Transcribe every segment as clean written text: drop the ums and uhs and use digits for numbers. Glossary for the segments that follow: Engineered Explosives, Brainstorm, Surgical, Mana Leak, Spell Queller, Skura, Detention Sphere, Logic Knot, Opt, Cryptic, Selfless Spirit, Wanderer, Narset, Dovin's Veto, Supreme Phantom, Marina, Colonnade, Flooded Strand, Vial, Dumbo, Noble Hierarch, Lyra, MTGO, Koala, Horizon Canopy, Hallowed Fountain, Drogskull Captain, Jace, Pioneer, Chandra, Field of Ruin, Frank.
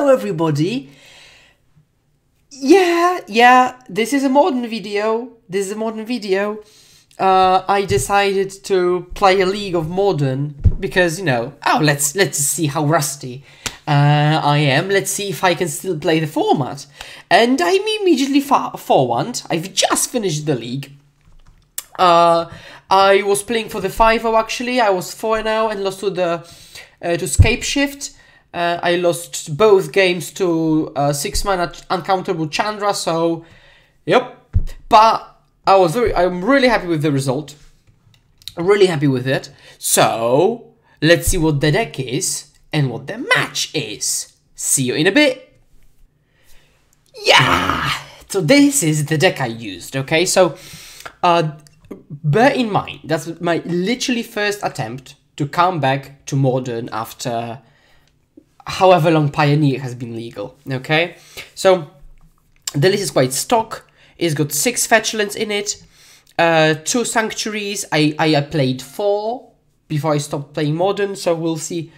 Hello everybody! Yeah, this is a modern video. I decided to play a league of modern because, you know, oh, let's see how rusty I am. Let's see if I can still play the format. And I'm immediately forewarned. I've just finished the league. I was playing for the 5-0 actually. I was 4-0 and lost to the to Scapeshift. I lost both games to 6-mana uncounterable Chandra, so yep. But I'm really happy with the result. I'm really happy with it. So let's see what the deck is and what the match is. See you in a bit. Yeah. So this is the deck I used. Okay. So bear in mind that's my literally first attempt to come back to Modern after however long Pioneer has been legal, okay? So, the list is quite stock. It's got 6 fetch lands in it, 2 sanctuaries. I played 4 before I stopped playing Modern, so we'll see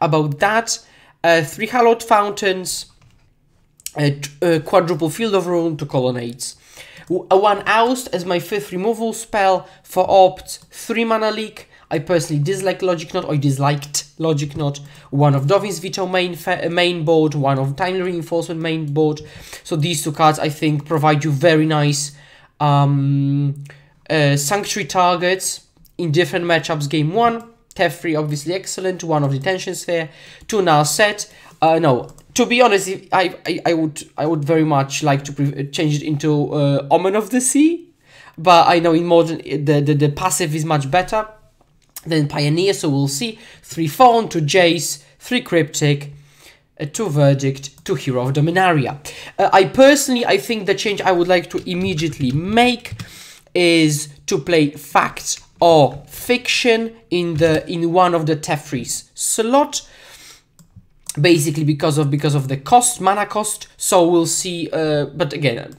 about that. 3 Hallowed Fountains, quadruple Field of Ruin, 2 Colonnades. 1 Oust as my 5th removal spell, 4 Opt, 3 Mana Leak. I personally dislike Logic Knot, I disliked Logic Knot, 1 of Dovin's Veto main board, 1 of Timely Reinforcement main board. So these 2 cards, I think, provide you very nice sanctuary targets in different matchups. Game 1, Teferi, obviously excellent, 1 of Detention Sphere, 2 Narset. No, to be honest, I would very much like to change it into Omen of the Sea, but I know in Modern the passive is much better then Pioneer, so we'll see. 3 Fawn, 2 Jace, 3 Cryptic, 2 Verdict, 2 Hero of Dominaria. I think the change I would like to immediately make is to play Fact or Fiction in one of the Teferi's slot, basically because of the cost, mana cost. So we'll see. But again,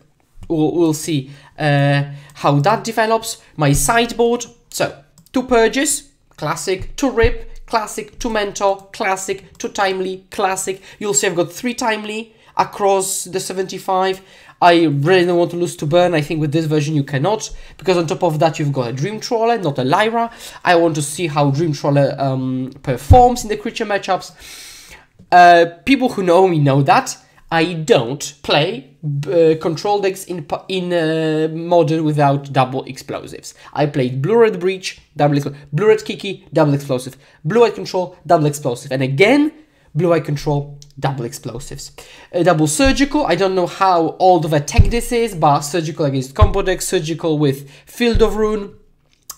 we'll see how that develops. My sideboard, so 2 Purges. Classic, 2 Rip, classic, 2 Mentor, classic, 2 Timely, classic. You'll see I've got 3 Timely across the 75. I really don't want to lose to Burn. I think with this version you cannot, because on top of that you've got a Dream Trawler, not a Lyra. I want to see how Dream Trawler performs in the creature matchups. People who know me know that I don't play control decks in Modern without double explosives. I played Blue-Red Breach, double explosive, Blue-Red Kiki, double explosive, Blue-Eye Control, double explosive, and again, Blue-Eye Control, double explosives. Double Surgical, I don't know how old of a tech this is, but Surgical against combo decks, Surgical with Field of Ruin.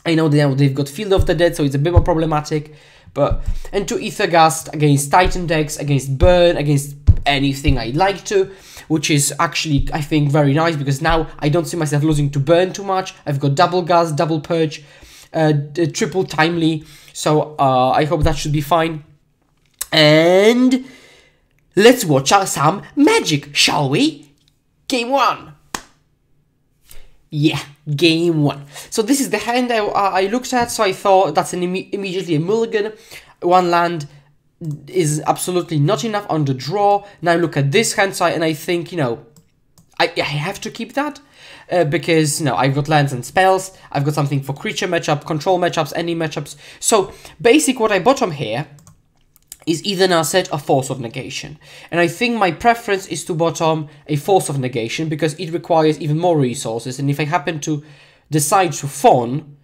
I know they've got Field of the Dead, so it's a bit more problematic, but... And 2 Aether Gust against Titan decks, against Burn, against anything I'd like to, which is actually, I think, very nice, because now I don't see myself losing to Burn too much. I've got double Gas, double Purge, triple Timely, so I hope that should be fine. And let's watch some Magic, shall we? Game 1. Yeah, game 1. So this is the hand I looked at, so I thought that's immediately a mulligan. 1 land is absolutely not enough on the draw. Now look at this hand side, and I think, you know, I have to keep that because, you know, I've got lands and spells. I've got something for creature matchup, control matchups, any matchups. So basic, what I bottom here is either an asset or Force of Negation, and I think my preference is to bottom a Force of Negation because it requires even more resources, and if I happen to decide to fawn,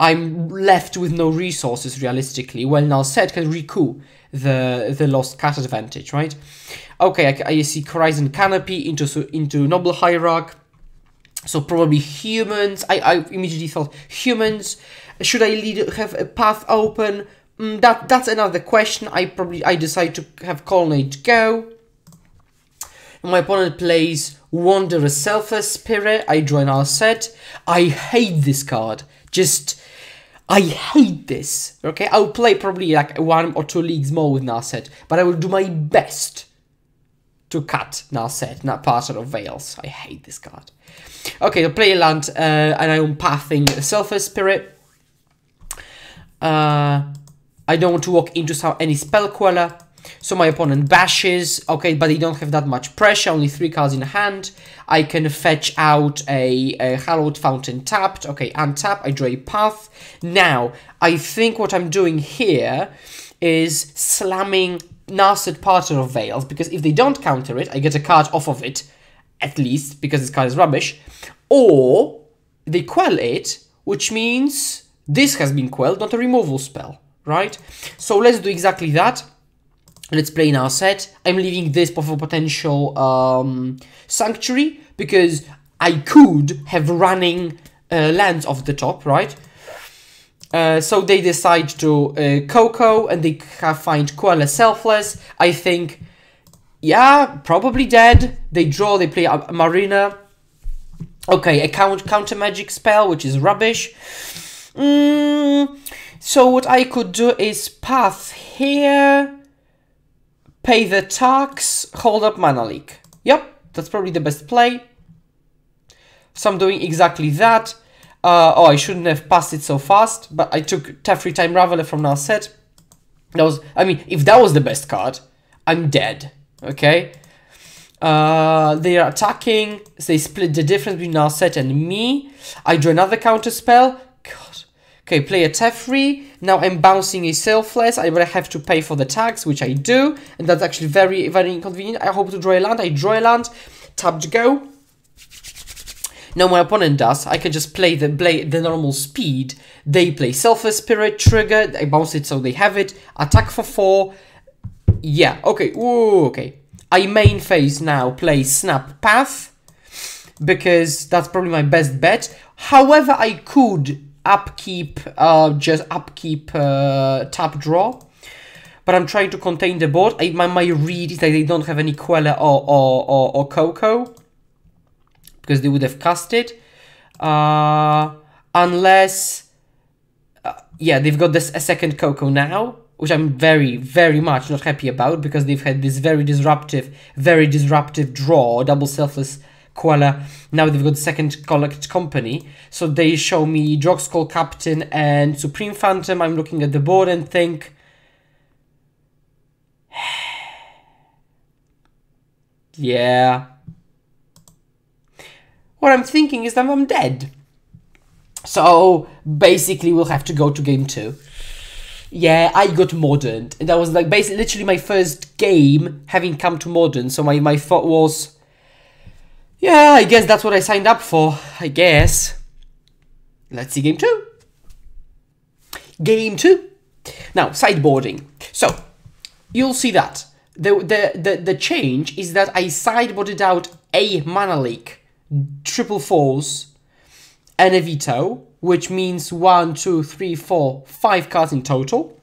I'm left with no resources realistically. Well, Narset can recoup the lost cat advantage, right? Okay, I see Horizon Canopy into Noble Hierarch. So probably humans. I immediately thought humans. Should I have a path open? That's another question. I decide to have Colonnade go. My opponent plays Wanderer, Selfless Spirit. I draw Narset. I hate this card. I hate this, okay? I'll play probably like 1 or 2 leagues more with Narset, but I will do my best to cut Narset, not part of Veils. I hate this card. Okay, I'll play a land, and I'm pathing Selfless Spirit. I don't want to walk into any Spell Queller. So my opponent bashes, okay, but they don't have that much pressure, only 3 cards in hand. I can fetch out a Hallowed Fountain tapped, okay, untap, I draw a path. Now, I think what I'm doing here is slamming Narset Partner of Veils, because if they don't counter it, I get a card off of it, at least, because this card is rubbish, or they quell it, which means this has been quelled, not a removal spell, right? So let's do exactly that. Let's play Narset. I'm leaving this for potential Sanctuary, because I could have running lands off the top, right? So they decide to Coco, and they find Koala Selfless. I think, yeah, probably dead. They draw, they play Marina. Okay, a counter magic spell, which is rubbish. So what I could do is path here, pay the tax, hold up Mana Leak. Yep, that's probably the best play. So I'm doing exactly that. Oh, I shouldn't have passed it so fast, but I took Teferi Time Raveler from Narset. That was, I mean, if that was the best card, I'm dead, okay? They are attacking, so they split the difference between Narset and me. I draw another counter spell. God. Okay, play a Teferi. Now I'm bouncing a Selfless. I will have to pay for the tax, which I do, and that's actually very, very inconvenient. I hope to draw a land. I draw a land. Tap to go. Now my opponent does, I can just play the normal speed. They play Selfless Spirit, trigger, I bounce it so they have it, attack for 4, yeah, okay, ooh, okay. I main phase now, play Snap Path, because that's probably my best bet. However, I could upkeep, tap draw, but I'm trying to contain the board. My read is that they don't have any Queller or Coco, because they would have cast it, unless, yeah, they've got this a second Coco now, which I'm very, very much not happy about, because they've had this very disruptive draw, double Selfless Queller. Now they've got second Collect Company, so they show me Drogskull Captain and Supreme Phantom. I'm looking at the board and think, yeah. What I'm thinking is that I'm dead. So basically we'll have to go to game 2. Yeah, I got Modern, and that was like basically literally my first game having come to Modern. So my thought was, yeah, I guess that's what I signed up for, I guess. Let's see game 2. Game 2. Now, sideboarding. So you'll see that the change is that I sideboarded out a Mana Leak, triple fours, and a veto, which means 5 cards in total.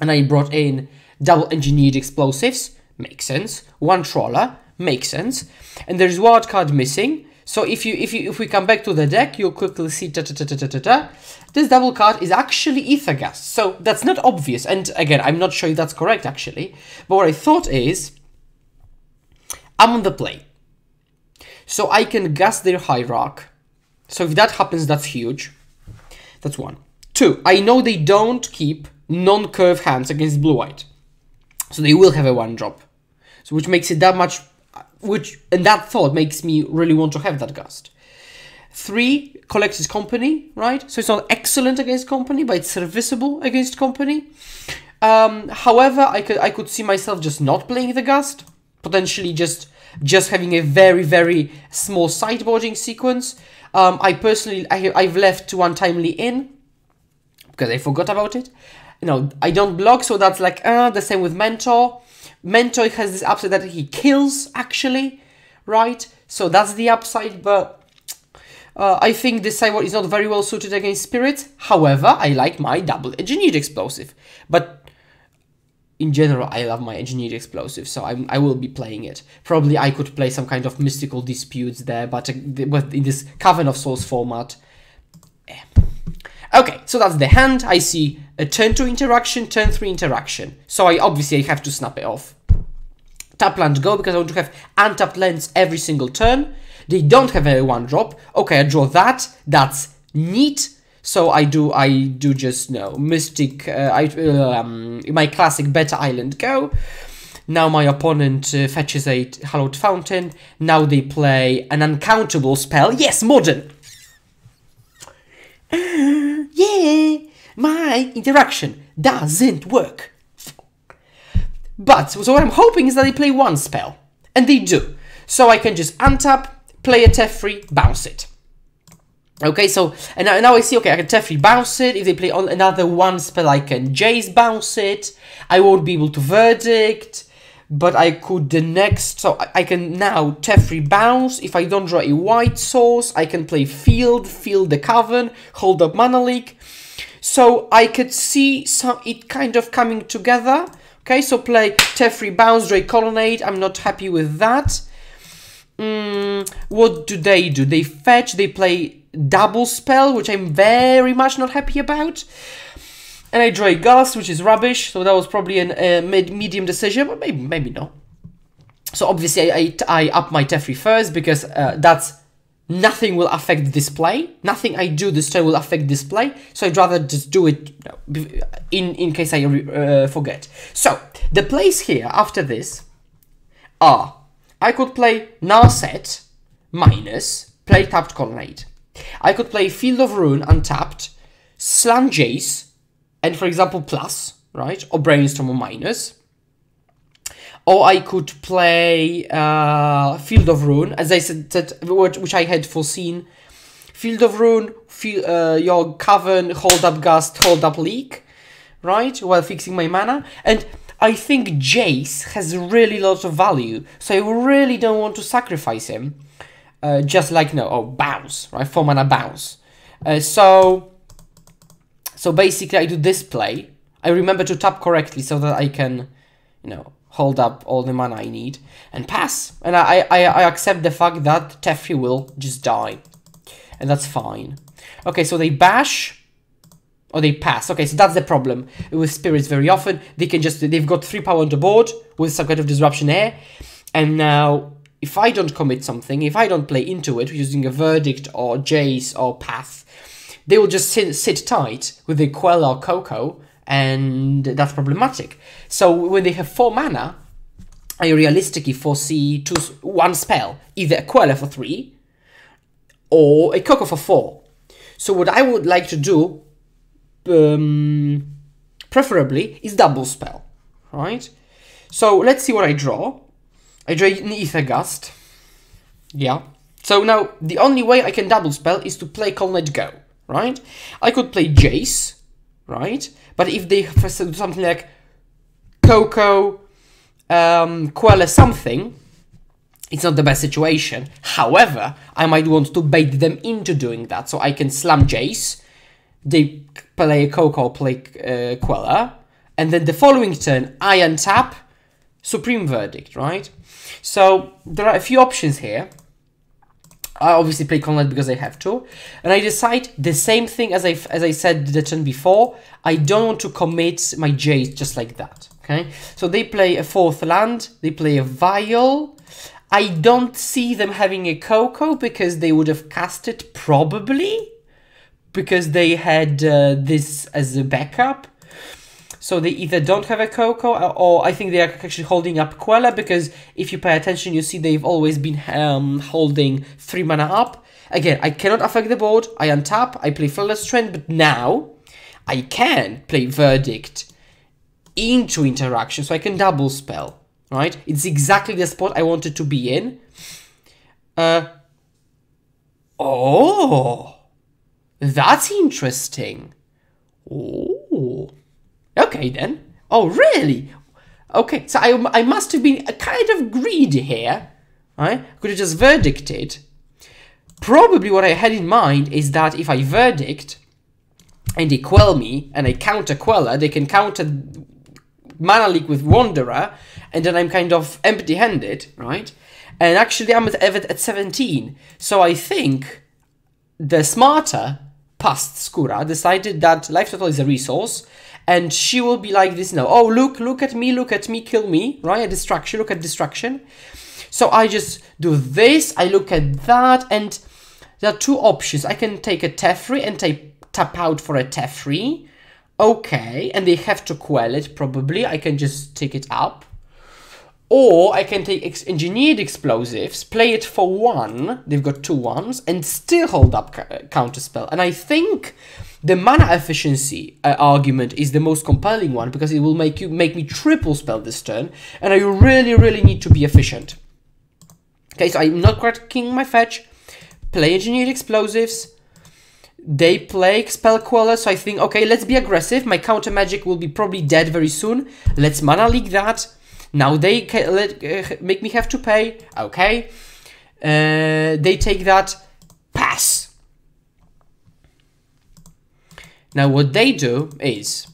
And I brought in double Engineered Explosives, makes sense. One Trawler, makes sense. And there's wild card missing. So if we come back to the deck, you'll quickly see this double card is actually Aether Gust. So that's not obvious. And again, I'm not sure if that's correct actually. But what I thought is, I'm on the play. So I can gust their Hierarch. So if that happens, that's huge. That's 1. 2, I know they don't keep non-curve hands against blue-white. So they will have a 1-drop. So which makes it that much, and that thought makes me really want to have that gust. 3, collects his company, right? So it's not excellent against company, but it's serviceable against company. However, I could see myself just not playing the gust, potentially just having a very, very small sideboarding sequence. I personally, I've left one Timely in, because I forgot about it. You know, I don't block, so that's like, the same with Mentor. Mentor has this upside that he kills, actually, right? So that's the upside, but I think this sideboard is not very well suited against spirits. However, I like my double Engineered Explosive, but in general, I love my Engineered Explosive, so I will be playing it. Probably I could play some kind of Mystical Disputes there, but in this Coven of Souls format. Okay, so that's the hand. I see a turn 2 interaction, turn 3 interaction. So I obviously have to snap it off. Tap land go, because I want to have untapped lands every single turn. They don't have a 1-drop. Okay, I draw that. That's neat. So I do just know Mystic. My classic Beta Island go. Now my opponent fetches a Hallowed Fountain. Now they play an uncountable spell. Yes, Modern. Yeah, my interaction doesn't work. But so what I'm hoping is that they play one spell, and they do. So I can just untap, play a Teferi, bounce it. Okay, so and now I see, okay, I can Teferi bounce it. If they play on another one spell, I can Jace bounce it. I won't be able to Verdict, but I could the next, so I can now Teferi bounce. If I don't draw a white source, I can play Field, Field the Cavern, hold up Mana Leak. So I could see some it kind of coming together. Okay, so play Teferi bounce, draw a Colonnade. I'm not happy with that. What do? They fetch, they play double spell, which I'm very much not happy about. And I draw a Gust, which is rubbish, so that was probably a medium decision, but maybe not. So obviously I up my Teferi first, because that's nothing will affect this play. Nothing I do this turn will affect this play, so I'd rather just do it in case I forget. So the plays here after this are, I could play Narset minus, play tapped Colonnade. I could play Field of Ruin untapped, slam Jace, and for example plus, right, or Brainstorm or minus. Or I could play Field of Ruin, as I said, that which I had foreseen. Field of Ruin, your Cavern, hold up Gust, hold up Leak, right, while fixing my mana. And I think Jace has really lots of value, so I really don't want to sacrifice him. Just like no, oh, bounce, right? 4 mana bounce. So basically, I do this play. I remember to tap correctly so that I can, you know, hold up all the mana I need and pass. And I accept the fact that Teferi will just die, and that's fine. Okay, so they bash, or they pass. Okay, so that's the problem with spirits. Very often they can just they've got 3 power on the board with some kind of disruption there, and now. If I don't commit something, if I don't play into it using a Verdict or Jace or Path, they will just sit tight with the Queller or Coco, and that's problematic. So when they have 4 mana, I realistically foresee one spell, either a Queller for 3 or a Coco for 4. So what I would like to do, preferably, is double spell, right? So let's see what I draw. I draw an Aether Gust. Yeah. So now, the only way I can double spell is to play Colonnade Go, right? I could play Jace, right? But if they have something like Coco, Queller something, it's not the best situation. However, I might want to bait them into doing that. So I can slam Jace, they play Coco, play Queller, and then the following turn, I untap Supreme Verdict, right? So there are a few options here. I obviously play Colonnade because I have to, and I decide the same thing as I said the turn before. I don't want to commit my Jace just like that. Okay, so they play a 4th land, they play a Vial. I don't see them having a Coco because they would have cast it probably because they had this as a backup. So they either don't have a Coco, or I think they are actually holding up Queller, because if you pay attention, you see they've always been holding 3 mana up. Again, I cannot affect the board. I untap, I play Flawless Strength, but now I can play Verdict into interaction, so I can double spell, right? It's exactly the spot I wanted to be in. Oh, that's interesting. Oh. Okay then. Oh really? Okay, so I must have been a kind of greedy here. Right? Could have just verdicted. Probably what I had in mind is that if I Verdict and they quell me and I counter Queller, they can counter Mana Leak with Wanderer, and then I'm kind of empty-handed, right? And actually I'm at 17, so I think the smarter past Skura decided that life total is a resource. And she will be like this now. Oh, look at me, kill me, right? A distraction, look at distraction. So I just do this, I look at that, and there are 2 options. I can take a Teferi and take tap out for a Teferi. Okay, and they have to quell it probably. I can just take it up. Or I can take Engineered Explosives, play it for one, they've got two ones, and still hold up Counterspell. And I think the mana efficiency argument is the most compelling one, because it will make me triple spell this turn, and I really, really need to be efficient. Okay, so I'm not cracking my fetch, play Engineered Explosives, they play Spell Queller, so I think, okay, let's be aggressive, my counter magic will be probably dead very soon, let's mana leak that. Now they make me have to pay, okay, they take that, pass. Now what they do is,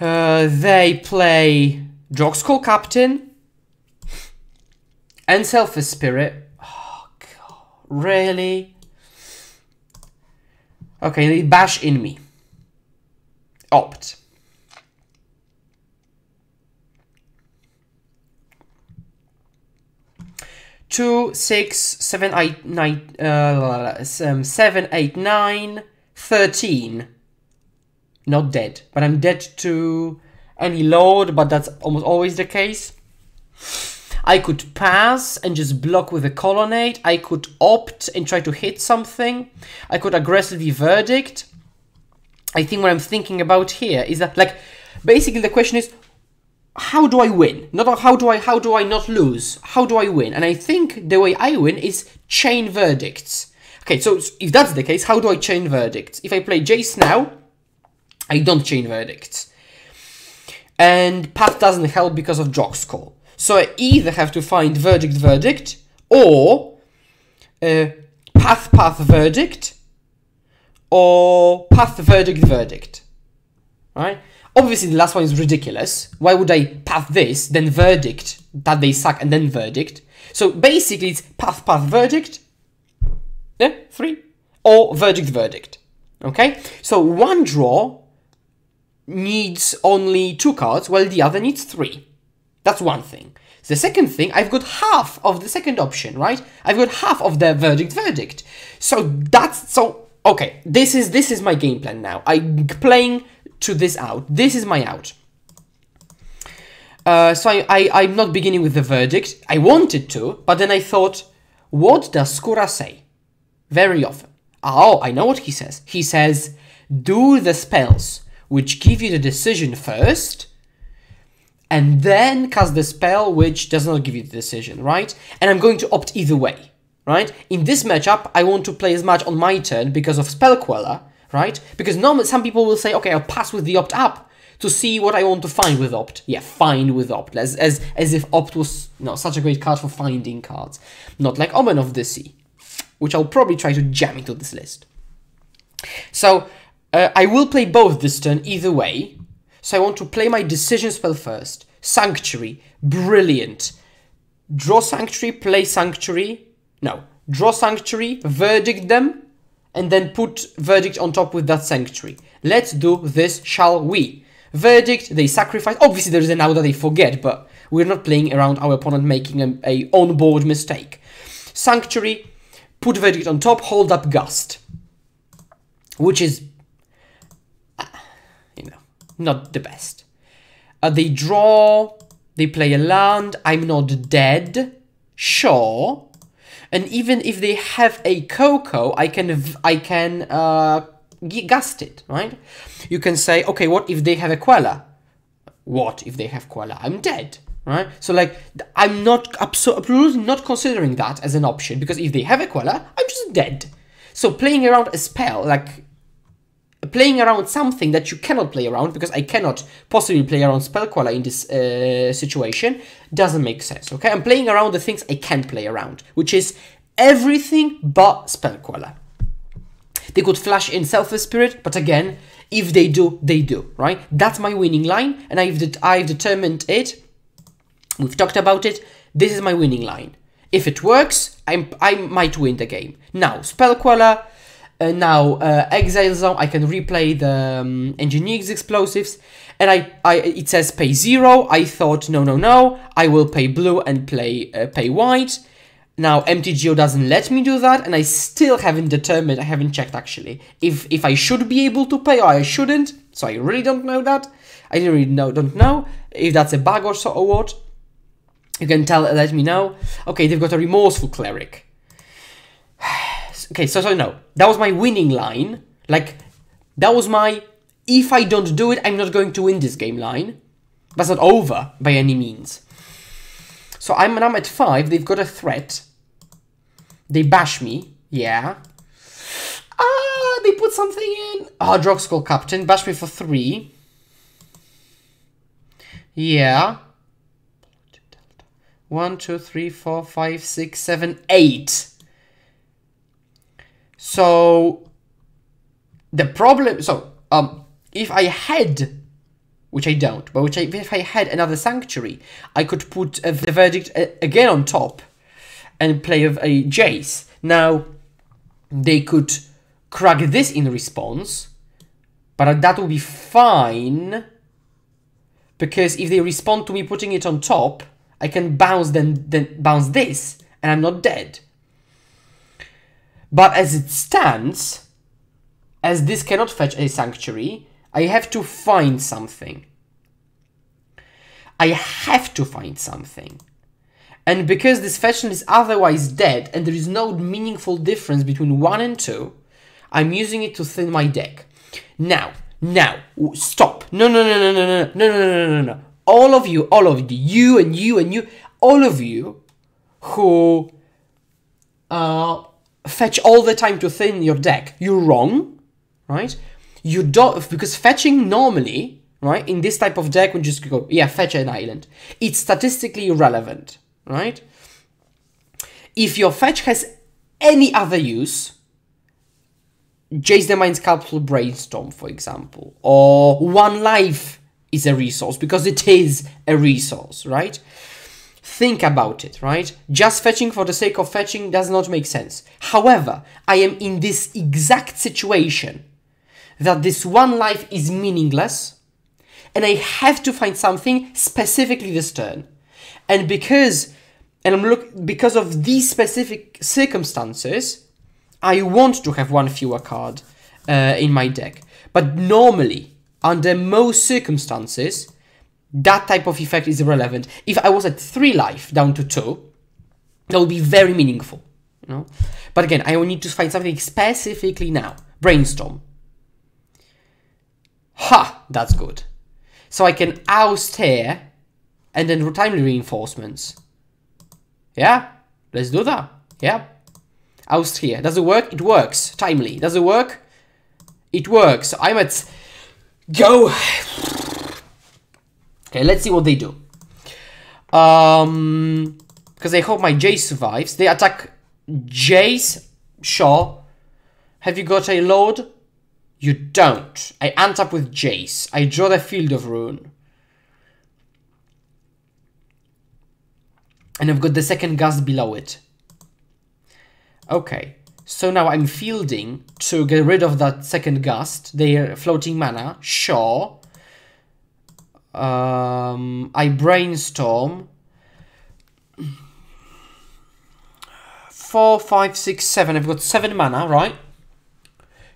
they play Drogskull Captain and Selfless Spirit, oh god, really? Okay, they bash in me, Opt. Two, six, seven, eight, nine, 7, 8, 9, 13. Not dead, but I'm dead to any load, but that's almost always the case. I could pass and just block with a Colonnade. I could Opt and try to hit something. I could aggressively Verdict. I think what I'm thinking about here is that, like, basically the question is, how do I win? Not how do I not lose? How do I win? And I think the way I win is chain verdicts. Okay, so if that's the case, how do I chain verdicts? If I play Jace now, I don't chain verdicts. And Path doesn't help because of Drogskull. So I either have to find verdict, or path verdict, or path verdict. All right? Obviously, the last one is ridiculous. Why would I path this, then verdict, that they suck, and then verdict? So basically, it's path, verdict, yeah, 3, or verdict. Okay? So one draw needs only 2 cards, while the other needs 3. That's one thing. The second thing, I've got half of the second option, right? I've got half of the verdict. So that's, okay, this is my game plan now. I'm playing to this out. This is my out. So I'm not beginning with the verdict. I wanted to, but then I thought, what does Skura say? Very often. Oh, I know what he says. He says, do the spells which give you the decision first, and then cast the spell which does not give you the decision, right? And I'm going to Opt either way, right? In this matchup, I want to play as much on my turn because of Spell Queller, right? Because normally some people will say, okay, I'll pass with the Opt up to see what I want to find with Opt. Yeah, find with Opt, as if Opt was such a great card for finding cards. Not like Omen of the Sea, which I'll probably try to jam into this list. So, I will play both this turn either way. So I want to play my decision spell first. Sanctuary, brilliant. Draw Sanctuary, play Sanctuary. No, draw Sanctuary, verdict them, and then put verdict on top with that Sanctuary. Let's do this, shall we? Verdict, they sacrifice. Obviously there is an out that they forget, but we're not playing around our opponent making a on-board mistake. Sanctuary, put verdict on top, hold up Gust. Which is, not the best. They draw, they play a land, I'm not dead, sure. And even if they have a Coco, I can gust it, right? You can say, okay, what if they have a Koala? What if they have Koala? I'm dead, right? So like, I'm not absolutely not considering that as an option, because if they have a Koala, I'm just dead. So playing around a spell, like playing around something that you cannot play around, because I cannot possibly play around Spell Queller in this situation, doesn't make sense, okay? I'm playing around the things I can play around, which is everything but Spell Queller. They could flash in Selfless Spirit, but again, if they do, they do, right? That's my winning line, and I've determined it. We've talked about it. This is my winning line. If it works, I might win the game. Now, Spell Queller. Exile Zone, I can replay the Engineer's Explosives, and it says pay 0, I thought no, I will pay blue and play pay white, Now, MTGO doesn't let me do that, and I still haven't determined, I haven't checked actually, if I should be able to pay or I shouldn't, so I really don't know that. I really don't know if that's a bug or so or what. You can tell, let me know. Okay, they've got a Remorseful Cleric. Okay, so no, that was my winning line. Like, that was my, if I don't do it, I'm not going to win this game line. That's not over by any means. So I'm at 5, they've got a threat. They bash me, yeah. Ah, they put something in. Ah, Drogskull Captain, bash me for 3. Yeah. 1, 2, 3, 4, 5, 6, 7, 8. So, the problem, so, if I had, which I don't, but if I had another Sanctuary, I could put the Verdict again on top and play a Jace. Now, they could crack this in response, but that would be fine, because if they respond to me putting it on top, I can bounce then bounce this, and I'm not dead. But as it stands, as this cannot fetch a Sanctuary, I have to find something. I have to find something. And because this faction is otherwise dead and there is no meaningful difference between 1 and 2, I'm using it to thin my deck. Now, stop. No. All of you, all of you who fetch all the time to thin your deck, you're wrong, right? You don't, because fetching normally, right, in this type of deck, we just go, yeah, fetch an island. It's statistically irrelevant, right? If your fetch has any other use, Jace the Mind Sculptor Brainstorm, for example, or 1 life is a resource, because it is a resource, right? Think about it, right? Just fetching for the sake of fetching does not make sense. However, I am in this exact situation, that this 1 life is meaningless, and I have to find something specifically this turn. And because of these specific circumstances, I want to have 1 fewer card in my deck. But normally, under most circumstances, that type of effect is irrelevant. If I was at 3 life down to 2, that would be very meaningful, you know? But again, I will need to find something specifically now. Brainstorm. Ha! That's good. So I can oust here, and then timely reinforcements. Yeah, let's do that. Yeah. Oust here. Does it work? It works. Timely. Does it work? It works. So I'm at... Go! Okay, let's see what they do. Because I hope my Jace survives. They attack Jace. Sure. Have you got a Lord? You don't. I end up with Jace. I draw the Field of Ruin. And I've got the second Gust below it. Okay. So now I'm fielding to get rid of that second Gust. They're floating mana. Sure. I brainstorm. 4, 5, 6, 7. I've got 7 mana, right?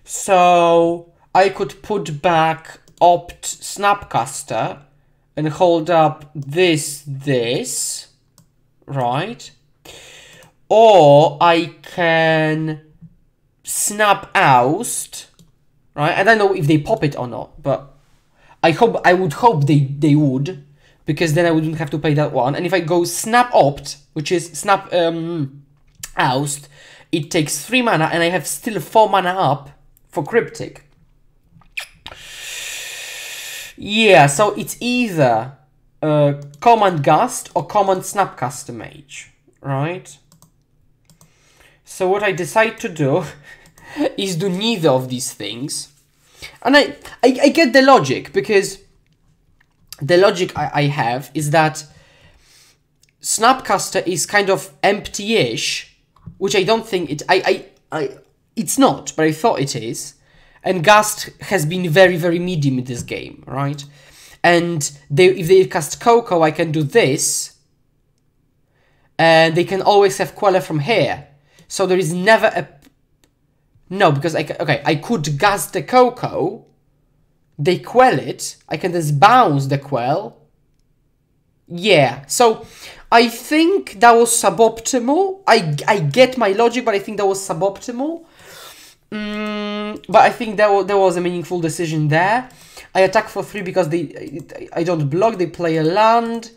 So I could put back Opt Snapcaster and hold up this, right? Or I can snap Oust, right? I don't know if they pop it or not, but I would hope they would, because then I wouldn't have to pay that one. And if I go snap Opt, which is snap Oust, it takes 3 mana, and I have still 4 mana up for Cryptic. Yeah, so it's either Command Gust or Command Snapcaster Mage, right? So what I decide to do is do neither of these things. And I get the logic, because the logic I have is that Snapcaster is kind of empty-ish, which I don't think it... It's not, but I thought it is. And Gust has been very, very medium in this game, right? And if they cast Coco, I can do this. and they can always have Queller from here. So there is never a... No, because I could gust the Coco, they quell it, I can just bounce the quell. Yeah, so I think that was suboptimal. I get my logic, but I think that was suboptimal. But I think there was a meaningful decision there. I attack for 3 because I don't block, they play a land.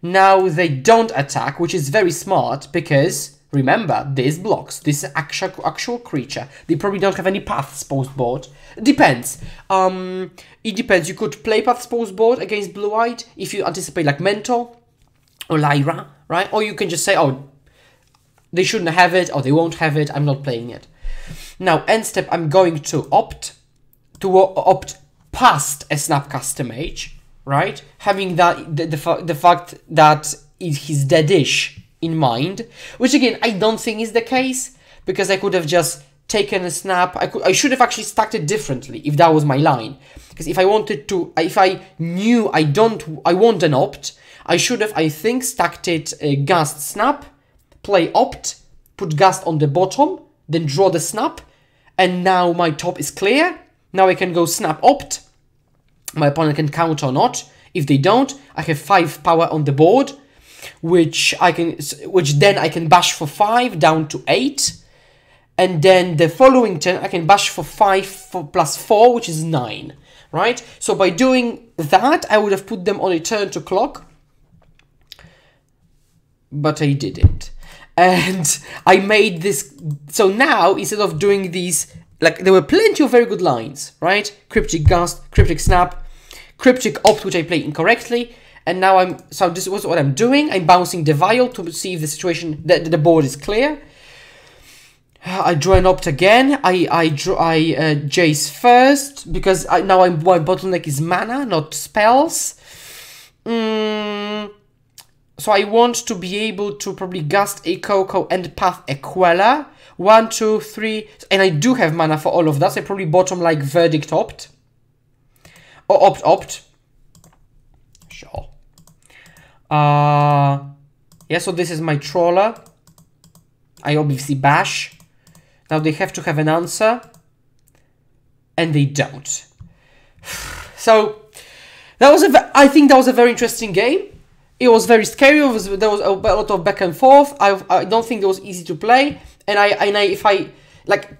Now they don't attack, which is very smart, because remember, this blocks, this is actual creature. They probably don't have any paths post-board. Depends. It depends. You could play paths post-board against Blue-Eyed if you anticipate like Mentor or Lyra, right? Or you can just say, oh, they shouldn't have it or they won't have it, I'm not playing it. Now, end step, I'm going to opt past a Snapcaster Mage, right? Having that the fact that he's deadish in mind, which again I don't think is the case, because I could have just taken a snap. I should have actually stacked it differently if that was my line, because if I wanted to, if I knew I want an opt, I should have, I think, stacked it gust snap, play opt, put gust on the bottom, then draw the snap, and now my top is clear. Now I can go snap opt, my opponent can counter or not. If they don't, I have 5 power on the board, which then I can bash for 5 down to 8, and then the following turn I can bash for 5 plus 4, which is 9, right? So by doing that, I would have put them on a turn to clock, but I didn't, and I made this. So now instead of doing these, like, there were plenty of very good lines, right? Cryptic Gust, Cryptic Snap, Cryptic Opt, which I played incorrectly. And now so this was what I'm doing. I'm bouncing the vial to see if the situation, the board is clear. I draw an opt again. I Jace first, because now my bottleneck is mana, not spells. So I want to be able to probably gust a Coco and path a Queller. 1, 2, 3, and I do have mana for all of that, so I probably bottom like Verdict Opt. Or Opt. Sure. Yeah, so this is my trawler. I obviously bash. Now they have to have an answer. And they don't. So, that was I think that was a very interesting game. It was very scary. There was a lot of back and forth. I don't think it was easy to play. And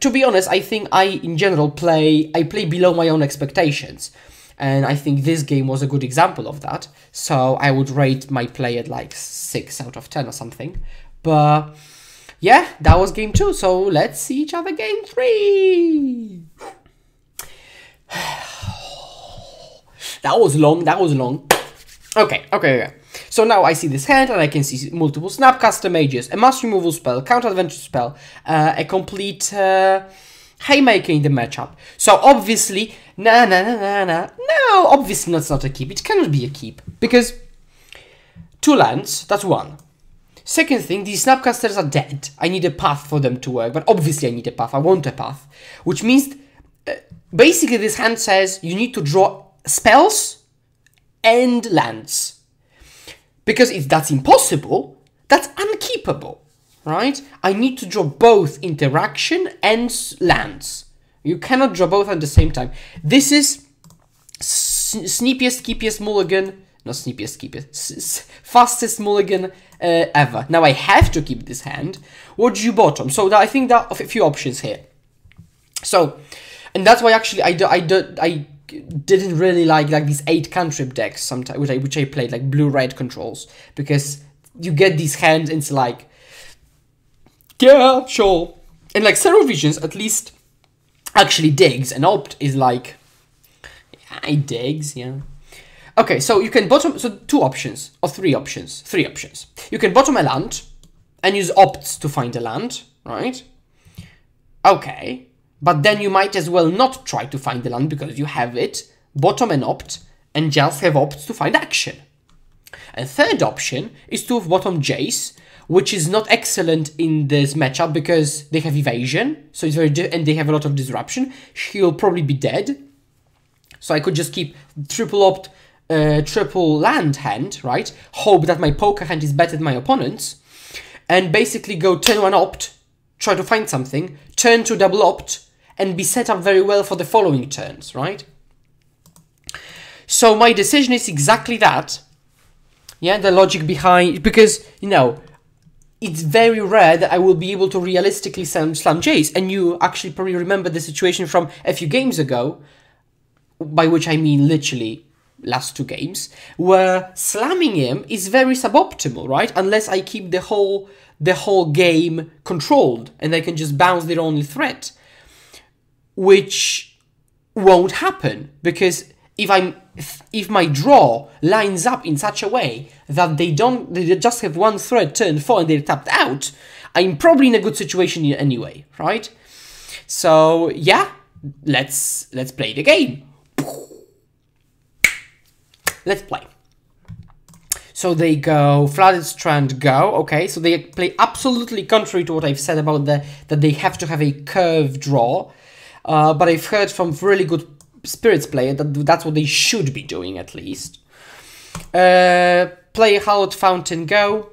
to be honest, I think I play below my own expectations. And I think this game was a good example of that. So I would rate my play at like 6 out of 10 or something. But yeah, that was game 2. So let's see each other game 3. That was long. Okay. So now I see this hand, and I can see multiple Snapcaster Mages, a mass removal spell, counter adventure spell, a complete haymaker in the matchup. So obviously, no, obviously that's not a keep. It cannot be a keep, because 2 lands, that's 1. Second thing, these Snapcasters are dead. I need a path for them to work, but obviously I need a path. I want a path, which means basically this hand says you need to draw spells and lands. Because if that's impossible, that's unkeepable, right? I need to draw both interaction and lands. You cannot draw both at the same time. This is sneapiest, keepiest mulligan. Not sneapiest, keepiest. Fastest mulligan ever. Now I have to keep this hand. What do you bottom? So I think there are a few options here. So, and that's why actually I didn't really like these 8 cantrip decks sometimes, which I played like blue-red controls, because you get these hands and it's like, yeah, sure. And like Zero Visions at least actually digs, and Opt is like, yeah, it digs, yeah. Okay, so you can bottom, so 2 options or 3 options, 3 options. You can bottom a land and use opts to find a land, right? Okay. But then you might as well not try to find the land, because you have it, bottom and opt, and just have opts to find action. And third option is to bottom Jace, which is not excellent in this matchup because they have evasion, so it's and they have a lot of disruption. He'll probably be dead. So I could just keep triple opt, triple land hand, right? Hope that my poker hand is better than my opponent's. and basically go turn one opt, try to find something, turn two double opt, and be set up very well for the following turns, right? So my decision is exactly that. Yeah, the logic behind, because, you know, it's very rare that I will be able to realistically slam Jace, and you actually probably remember the situation from a few games ago, by which I mean literally last two games, where slamming him is very suboptimal, right? Unless I keep the whole game controlled, and I can just bounce their only threat, which won't happen, because if my draw lines up in such a way that they just have one threat turn four and they're tapped out, I'm probably in a good situation anyway, right? So yeah, let's play the game. Let's play. So they go Flooded Strand, go. Okay, so they play absolutely contrary to what I've said about that they have to have a curved draw, but I've heard from really good Spirits player that's what they should be doing at least. Play Hallowed Fountain, go.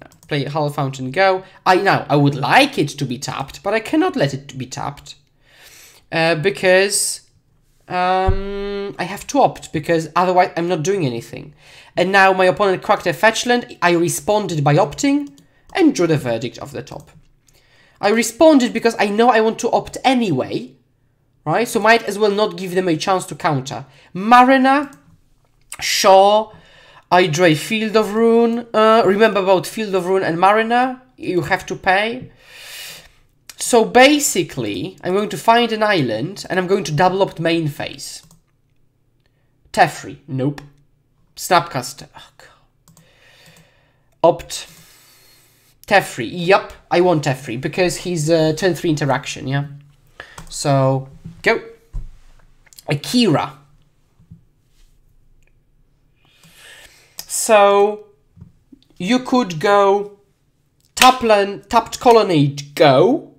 No, play Hallowed Fountain, go. I would like it to be tapped, but I cannot let it be tapped because I have to opt, because otherwise I'm not doing anything. And now my opponent cracked a fetch land. I responded by opting and drew the verdict off the top. I responded because I know I want to opt anyway. Right, so might as well not give them a chance to counter. Marina, Shaw, I draw Field of Ruin. Remember about Field of Ruin and Marina, you have to pay. So basically, I'm going to find an island and I'm going to double opt main phase. Teferi, nope. Snapcaster, oh God. Opt. Teferi, yep, I want Teferi because he's a turn 3 interaction, yeah. So, go. Akira. So, you could go tapped Colonnade, go,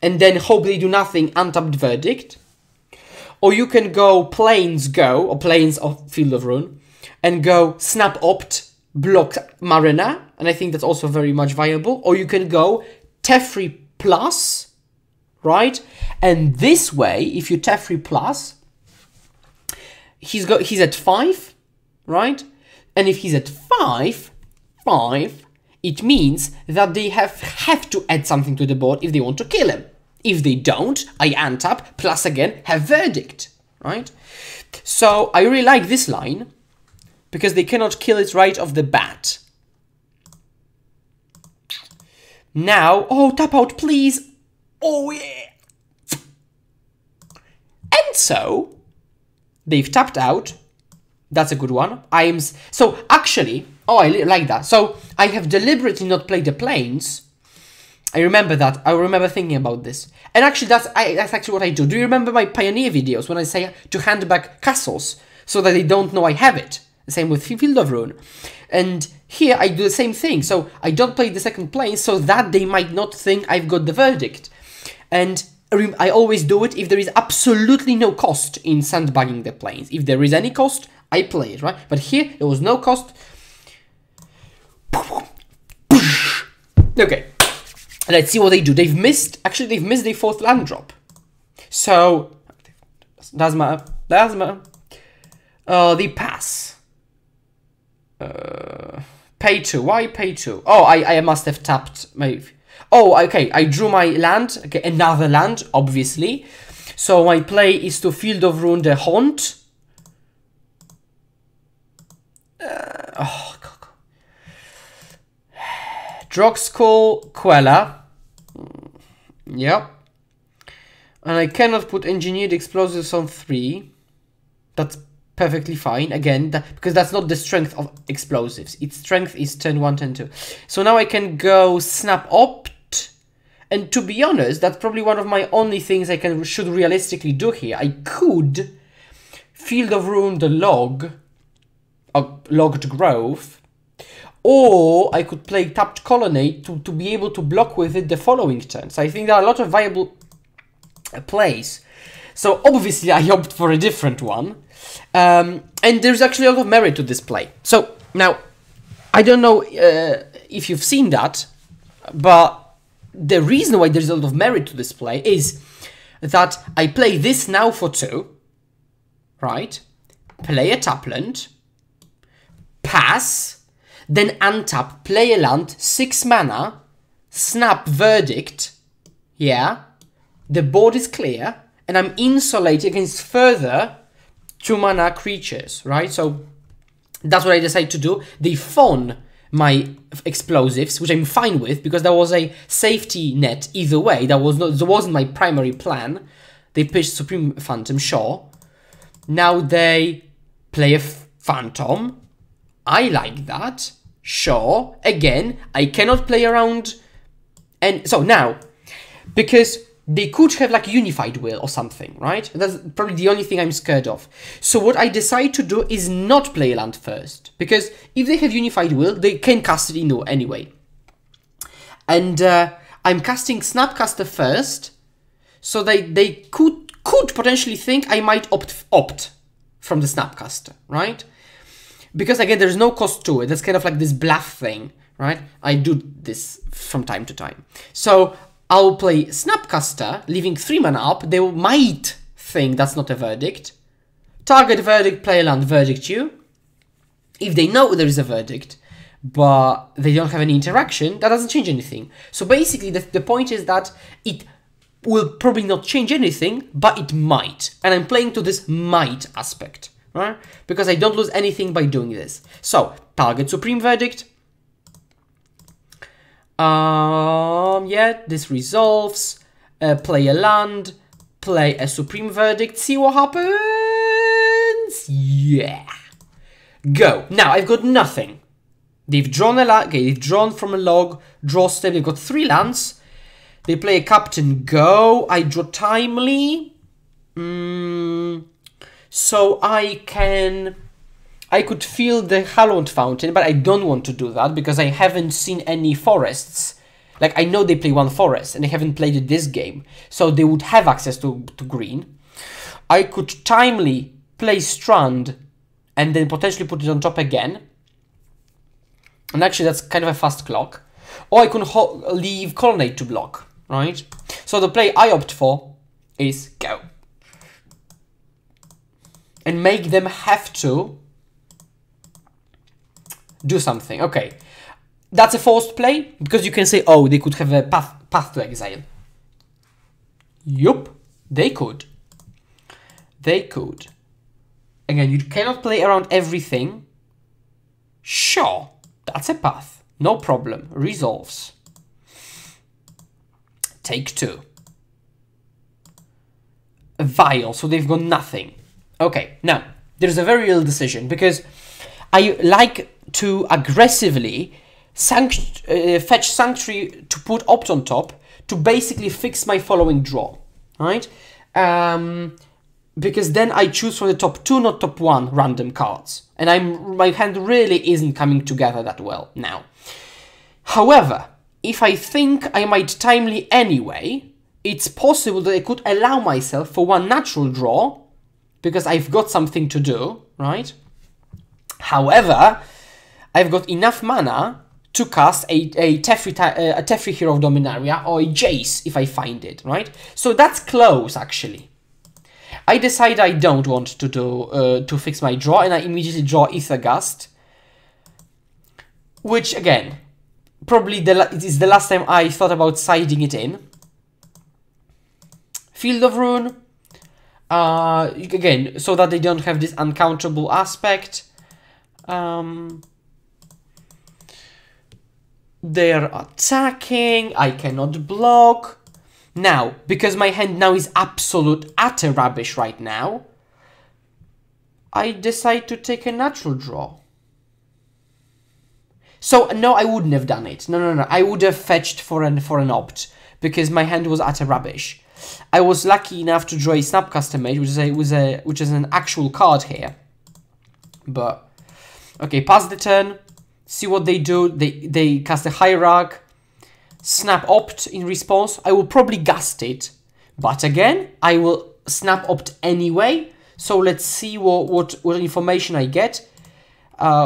and then hope they do nothing, untapped Verdict. Or you can go Plains, go, or Plains of Field of Ruin, and go Snap Opt, block Marina, and I think that's also very much viable. Or you can go Teferi plus, right? And this way, if you Teferi plus, he's at 5, right? And if he's at 5, it means that they have to add something to the board if they want to kill him. If they don't, I untap, plus again, have verdict, right? So I really like this line, because they cannot kill it right off the bat. Now, oh, tap out, please. Oh yeah! And so, they've tapped out. That's a good one. So actually, oh, I like that. So I have deliberately not played the planes. I remember that. I remember thinking about this. And actually, that's actually what I do. Do you remember my Pioneer videos when I say to hand back castles so that they don't know I have it? Same with Field of Ruin. And here I do the same thing. So I don't play the second plane so that they might not think I've got the verdict. And I always do it if there is absolutely no cost in sandbagging the planes. If there is any cost, I play it, right? But here, there was no cost. Okay, let's see what they do. They've missed their fourth land drop. So, they pass. Pay 2, why pay 2? Oh, I must have tapped my... Oh, okay, I drew my land, okay, another land, obviously. So my play is to Field of Ruin the Haunt. Oh, Coco. Drogskull Queller. Yep. And I cannot put Engineered Explosives on 3. That's perfectly fine, again, because that's not the strength of Explosives. Its strength is turn 1, turn 2. So now I can go Snap Opt. And to be honest, that's probably one of my only things I should realistically do here. I could Field of Ruin the Log, or Logged Grove, or I could play Tapped Colonnade to be able to block with it the following turn. So I think there are a lot of viable plays. So obviously I opt for a different one, and there's actually a lot of merit to this play. So now, I don't know if you've seen that, but the reason why there's a lot of merit to this play is that I play this now for 2, right? Play a tapland, pass, then untap, play a land, 6 mana, snap verdict, yeah, the board is clear, and I'm insulated against further 2 mana creatures, right? So that's what I decided to do. They fawn my explosives, which I'm fine with, because there was a safety net either way. That wasn't my primary plan. They pitched Supreme Phantom, sure. Now they play a Phantom. I like that, sure. Again, I cannot play around, and so now, because they could have like unified will or something, right? That's probably the only thing I'm scared of. So what I decide to do is not play land first, because if they have unified will, they can cast it in anyway. And I'm casting Snapcaster first, so they could potentially think I might opt from the Snapcaster, right? Because again, there's no cost to it. That's kind of like this bluff thing, right? I do this from time to time. So I'll play Snapcaster, leaving 3 mana up. They might think that's not a verdict. Target verdict, play land, verdict you. If they know there is a verdict, but they don't have any interaction, that doesn't change anything. So basically, the point is that it will probably not change anything, but it might. And I'm playing to this might aspect, right? Because I don't lose anything by doing this. So, target Supreme Verdict. Yeah, this resolves, play a land, play a Supreme Verdict, see what happens, yeah, go. Now, I've got nothing, they've drawn a land, okay, they've drawn from a log, draw step, they've got 3 lands, they play a Captain, go, I draw Timely, so I could feel the Hallowed Fountain, but I don't want to do that because I haven't seen any forests. Like, I know they play 1 forest, and they haven't played it this game, so they would have access to green. I could Timely play Strand, and then potentially put it on top again. And actually, that's kind of a fast clock. Or I could leave Colonnade to block, right? So the play I opt for is go. And make them have to do something. Okay, that's a forced play, because you can say, oh, they could have a path to exile. Yup, they could. They could. Again, you cannot play around everything. Sure, that's a path. No problem. Resolves. Take 2. A vial, so they've got nothing. Okay, now, there's a very ill decision, because I like to aggressively fetch Sanctuary to put Opt on top to basically fix my following draw, right? Because then I choose from the top 2, not top 1 random cards, and my hand really isn't coming together that well now. However, if I think I might Timely anyway, it's possible that I could allow myself for 1 natural draw because I've got something to do, right? However, I've got enough mana to cast a Teferi Hero of Dominaria or a Jace if I find it, right? So that's close, actually. I decide I don't want to do to fix my draw, and I immediately draw Aether Gust, which again, probably it is the last time I thought about siding it in. Field of Ruin, again, so that they don't have this uncountable aspect. They're attacking, I cannot block. Now, because my hand now is absolute utter rubbish right now, I decide to take a natural draw. So, no, I wouldn't have done it. No, no, no, I would have fetched for an opt, because my hand was utter rubbish. I was lucky enough to draw a Snapcaster Mage, which is an actual card here. But okay, pass the turn, see what they do. They cast a Hierarch, snap opt in response. I will probably gust it, but again, I will snap opt anyway. So let's see what information I get.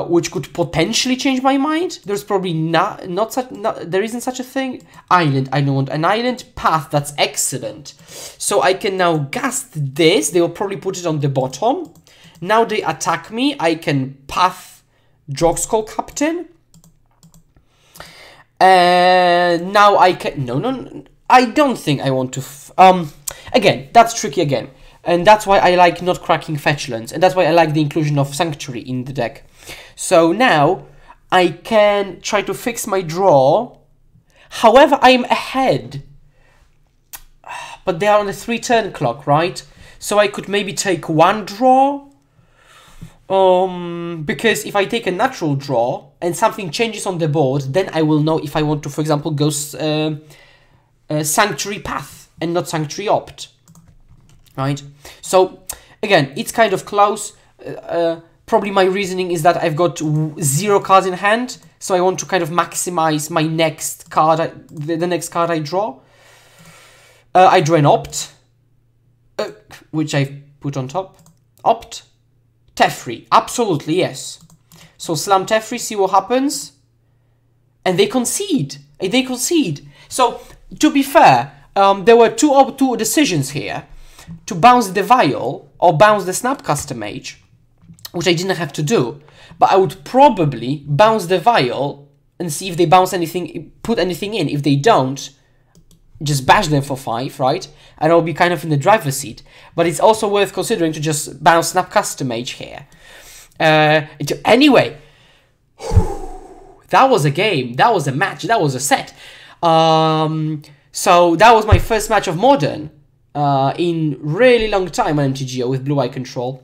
which could potentially change my mind. There's probably there isn't such a thing. Island, I don't want an island. Path, that's excellent. So I can now gust this. They will probably put it on the bottom. Now they attack me. I can path Drogskull Captain. And now I can, no, I don't think I want to, again, that's tricky again. And that's why I like not cracking fetchlands. And that's why I like the inclusion of Sanctuary in the deck. So now I can try to fix my draw. However, I'm ahead. But they are on a 3-turn clock, right? So I could maybe take one draw. Because if I take a natural draw and something changes on the board, then I will know if I want to, for example, go Sanctuary Path and not Sanctuary Opt. Right? So, again, it's kind of close. Probably my reasoning is that I've got 0 cards in hand, so I want to kind of maximize my next card, the next card I draw. I draw an Opt, which I put on top. Opt, Teferi, absolutely, yes. So slam Teferi, see what happens. And they concede. So, to be fair, there were two decisions here. To bounce the Vial or bounce the Snapcaster Mage, which I didn't have to do, but I would probably bounce the Vial and see if they bounce anything, put anything in. If they don't, just bash them for 5, right? And I'll be kind of in the driver's seat. But it's also worth considering to just bounce Snapcaster Mage here. Anyway, that was a game, that was a match, that was a set. So that was my first match of Modern. In really long time on MTGO with Blue Eye Control.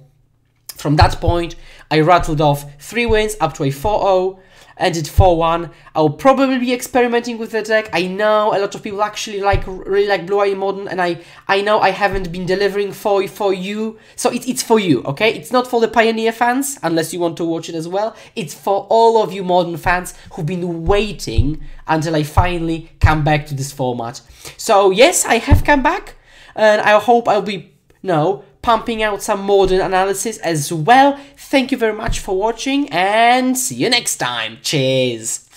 From that point, I rattled off 3 wins up to a 4-0, ended 4-1. I'll probably be experimenting with the deck. I know a lot of people actually really like Blue Eye in Modern, and I know I haven't been delivering for you. So it's for you, okay? It's not for the Pioneer fans, unless you want to watch it as well. It's for all of you Modern fans who've been waiting until I finally come back to this format. So yes, I have come back. And I hope I'll be, pumping out some Modern analysis as well. Thank you very much for watching and see you next time. Cheers.